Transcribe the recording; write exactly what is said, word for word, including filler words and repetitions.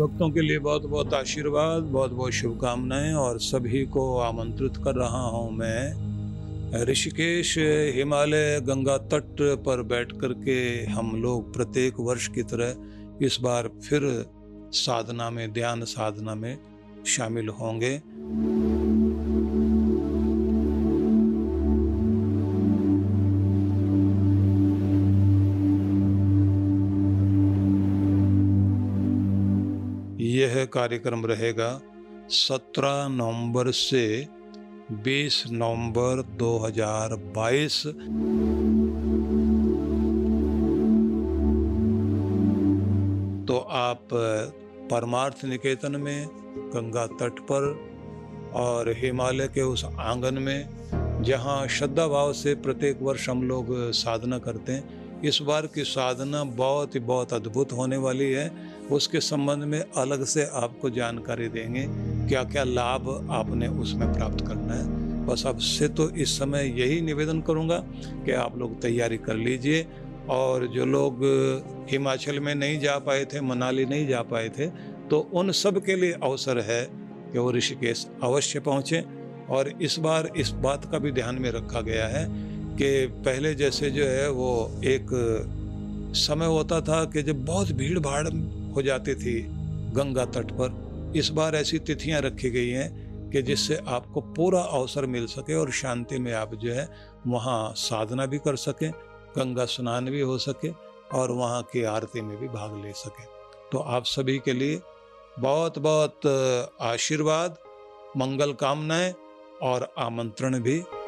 भक्तों के लिए बहुत बहुत आशीर्वाद, बहुत बहुत शुभकामनाएं और सभी को आमंत्रित कर रहा हूं मैं। ऋषिकेश हिमालय गंगा तट पर बैठ कर के हम लोग प्रत्येक वर्ष की तरह इस बार फिर साधना में, ध्यान साधना में शामिल होंगे। यह कार्यक्रम रहेगा सत्रह नवंबर से बीस नवंबर दो हज़ार बाईस। तो आप परमार्थ निकेतन में गंगा तट पर और हिमालय के उस आंगन में जहां श्रद्धा भाव से प्रत्येक वर्ष हम लोग साधना करते हैं, इस बार की साधना बहुत ही बहुत अद्भुत होने वाली है। उसके संबंध में अलग से आपको जानकारी देंगे, क्या क्या लाभ आपने उसमें प्राप्त करना है। बस आपसे तो इस समय यही निवेदन करूंगा कि आप लोग तैयारी कर लीजिए, और जो लोग हिमाचल में नहीं जा पाए थे, मनाली नहीं जा पाए थे, तो उन सब के लिए अवसर है कि वो ऋषिकेश अवश्य पहुँचें। और इस बार इस बात का भी ध्यान में रखा गया है कि पहले जैसे जो है वो एक समय होता था कि जब बहुत भीड़ भाड़ हो जाती थी गंगा तट पर, इस बार ऐसी तिथियां रखी गई हैं कि जिससे आपको पूरा अवसर मिल सके और शांति में आप जो है वहाँ साधना भी कर सकें, गंगा स्नान भी हो सके और वहाँ की आरती में भी भाग ले सकें। तो आप सभी के लिए बहुत बहुत आशीर्वाद, मंगल कामनाएं और आमंत्रण भी।